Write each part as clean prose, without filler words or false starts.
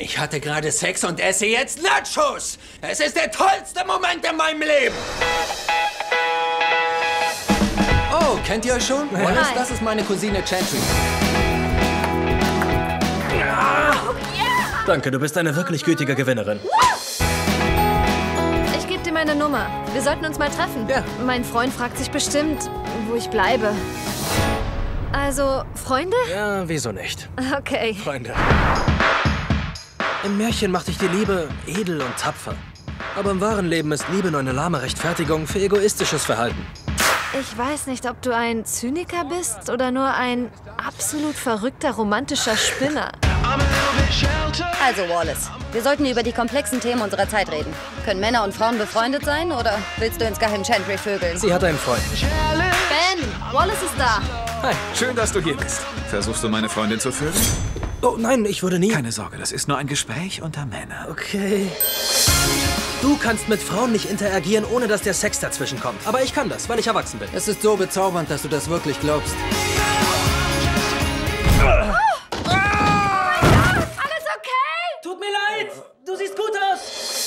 Ich hatte gerade Sex und esse jetzt Nachos. Es ist der tollste Moment in meinem Leben. Oh, kennt ihr euch schon? Wallace, das ist meine Cousine Chantry. Ja. Danke, du bist eine wirklich gütige Gewinnerin. Ich gebe dir meine Nummer. Wir sollten uns mal treffen. Ja. Mein Freund fragt sich bestimmt, wo ich bleibe. Also, Freunde? Ja, wieso nicht? Okay. Freunde. Im Märchen macht dich die Liebe edel und tapfer. Aber im wahren Leben ist Liebe nur eine lahme Rechtfertigung für egoistisches Verhalten. Ich weiß nicht, ob du ein Zyniker bist oder nur ein absolut verrückter romantischer Spinner. Also, Wallace, wir sollten über die komplexen Themen unserer Zeit reden. Können Männer und Frauen befreundet sein oder willst du ins Geheim Chantry vögeln? Sie hat einen Freund. Ben, Wallace ist da. Hi, schön, dass du hier bist. Versuchst du, meine Freundin zu vögeln? Oh nein, ich würde nie... Keine Sorge, das ist nur ein Gespräch unter Männern. Okay. Du kannst mit Frauen nicht interagieren, ohne dass der Sex dazwischen kommt. Aber ich kann das, weil ich erwachsen bin. Es ist so bezaubernd, dass du das wirklich glaubst. Oh mein Gott, alles okay? Tut mir leid, du siehst gut aus.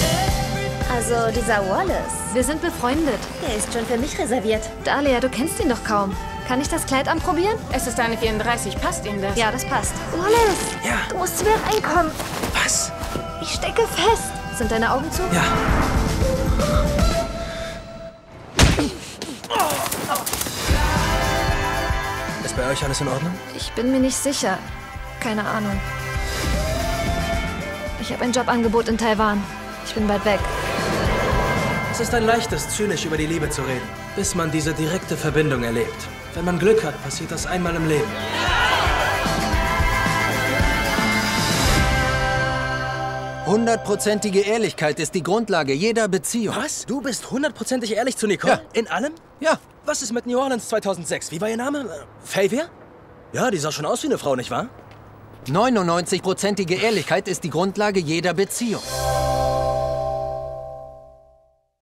Also, dieser Wallace. Wir sind befreundet. Der ist schon für mich reserviert. Dahlia, du kennst ihn doch kaum. Kann ich das Kleid anprobieren? Es ist eine 34. Passt Ihnen das? Ja, das passt. Wallace! Ja? Du musst zu mir reinkommen. Was? Ich stecke fest. Sind deine Augen zu? Ja. Ist bei euch alles in Ordnung? Ich bin mir nicht sicher. Keine Ahnung. Ich habe ein Jobangebot in Taiwan. Ich bin weit weg. Es ist ein leichtes, zynisch über die Liebe zu reden, bis man diese direkte Verbindung erlebt. Wenn man Glück hat, passiert das einmal im Leben. Hundertprozentige Ehrlichkeit ist die Grundlage jeder Beziehung. Was? Du bist hundertprozentig ehrlich zu Nicole? Ja. In allem? Ja. Was ist mit New Orleans 2006? Wie war ihr Name? Favier? Ja, die sah schon aus wie eine Frau, nicht wahr? 99-prozentige Ehrlichkeit ist die Grundlage jeder Beziehung.